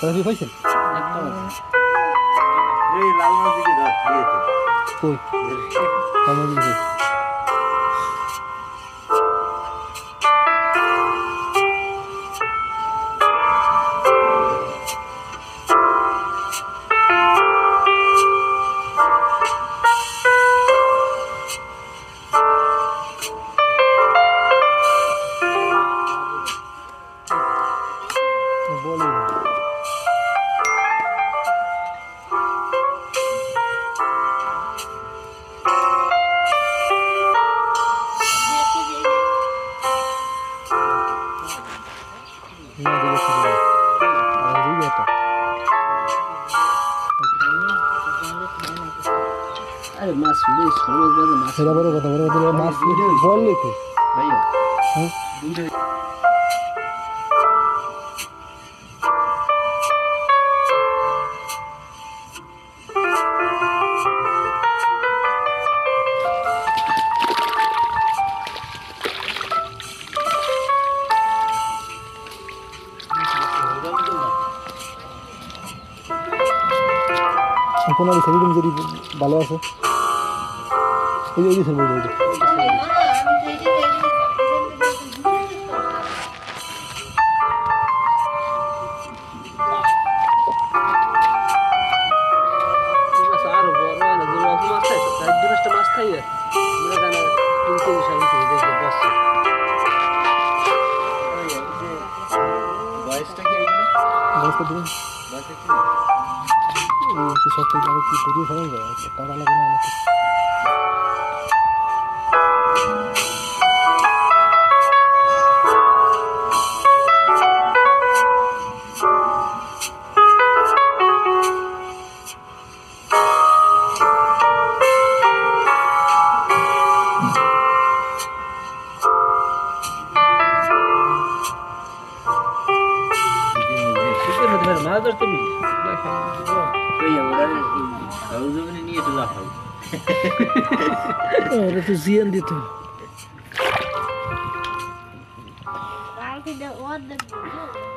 Разве хочешь? Эй, лама видит, да, где это? Ой, лама видит. ভালো আছে এই যে স্যার বলে দিই Ziyan dito. I don't want to do.